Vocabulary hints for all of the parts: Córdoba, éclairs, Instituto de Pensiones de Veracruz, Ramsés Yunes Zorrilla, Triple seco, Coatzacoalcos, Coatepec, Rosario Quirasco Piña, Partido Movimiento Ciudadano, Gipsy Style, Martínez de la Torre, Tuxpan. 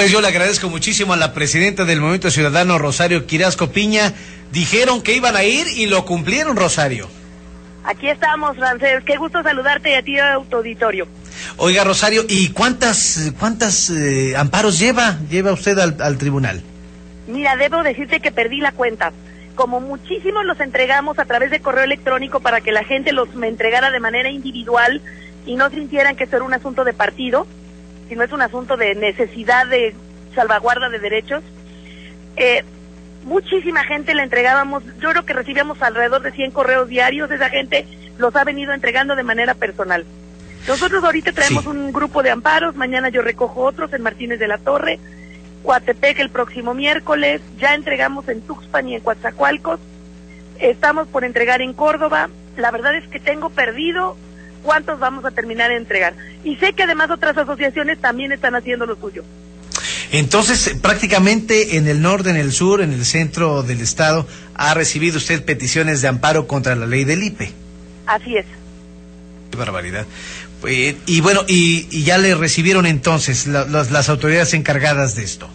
Pues yo le agradezco muchísimo a la presidenta del Movimiento Ciudadano, Rosario Quirasco Piña. Dijeron que iban a ir y lo cumplieron, Rosario. Aquí estamos, Ramsés. Qué gusto saludarte y a ti, a tu auditorio. Oiga, Rosario, ¿y cuántas amparos lleva usted al tribunal? Mira, debo decirte que perdí la cuenta. Como muchísimos los entregamos a través de correo electrónico para que la gente los me entregara de manera individual y no sintieran que esto era un asunto de partido, sino es un asunto de necesidad de salvaguarda de derechos. Muchísima gente le entregábamos, yo creo que recibíamos alrededor de 100 correos diarios, esa gente los ha venido entregando de manera personal. Nosotros ahorita traemos un grupo de amparos, mañana yo recojo otros en Martínez de la Torre, Coatepec el próximo miércoles, ya entregamos en Tuxpan y en Coatzacoalcos, estamos por entregar en Córdoba, la verdad es que tengo perdido cuántos vamos a terminar de entregar. Y sé que además otras asociaciones también están haciendo lo suyo. Entonces, prácticamente en el norte, en el sur, en el centro del estado, ha recibido usted peticiones de amparo contra la ley del IPE. Así es. Qué barbaridad. Y bueno, y ya le recibieron entonces las autoridades encargadas de esto.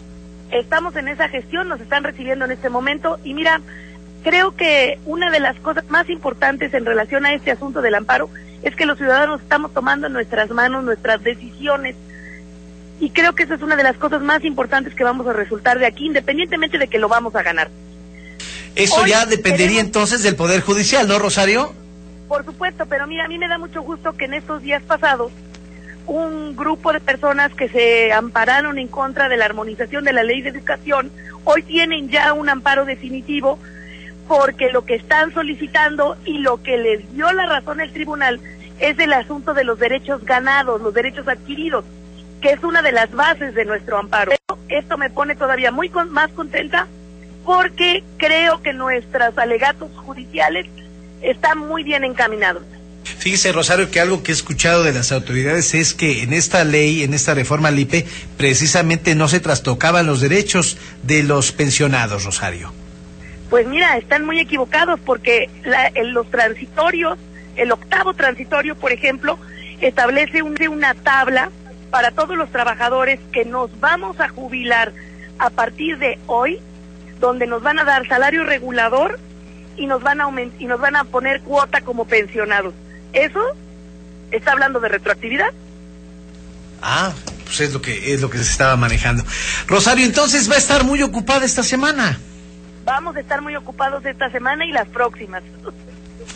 Estamos en esa gestión, nos están recibiendo en este momento. Y mira, creo que una de las cosas más importantes en relación a este asunto del amparo es que los ciudadanos estamos tomando en nuestras manos nuestras decisiones. Y creo que esa es una de las cosas más importantes que vamos a resultar de aquí, independientemente de que lo vamos a ganar. Eso hoy ya dependería entonces del Poder Judicial, ¿no, Rosario? Por supuesto, pero mira, a mí me da mucho gusto que en estos días pasados un grupo de personas que se ampararon en contra de la armonización de la ley de educación, hoy tienen ya un amparo definitivo, porque lo que están solicitando y lo que les dio la razón el tribunal es el asunto de los derechos ganados, los derechos adquiridos, que es una de las bases de nuestro amparo. Esto me pone todavía más contenta porque creo que nuestros alegatos judiciales están muy bien encaminados. Fíjese, Rosario, que algo que he escuchado de las autoridades es que en esta ley, en esta reforma al IPE, precisamente no se trastocaban los derechos de los pensionados, Rosario. Pues mira, están muy equivocados porque en los transitorios, el octavo transitorio, por ejemplo, establece una tabla para todos los trabajadores que nos vamos a jubilar a partir de hoy, donde nos van a dar salario regulador y nos van a poner cuota como pensionados. ¿Eso está hablando de retroactividad? Ah, pues es lo que se estaba manejando. Rosario, entonces va a estar muy ocupada esta semana. Vamos a estar muy ocupados esta semana y las próximas.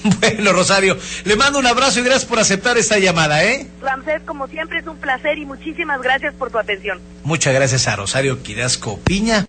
Bueno, Rosario, le mando un abrazo y gracias por aceptar esta llamada, ¿eh? Ramsés, como siempre, es un placer y muchísimas gracias por tu atención. Muchas gracias a Rosario Quirasco Piña.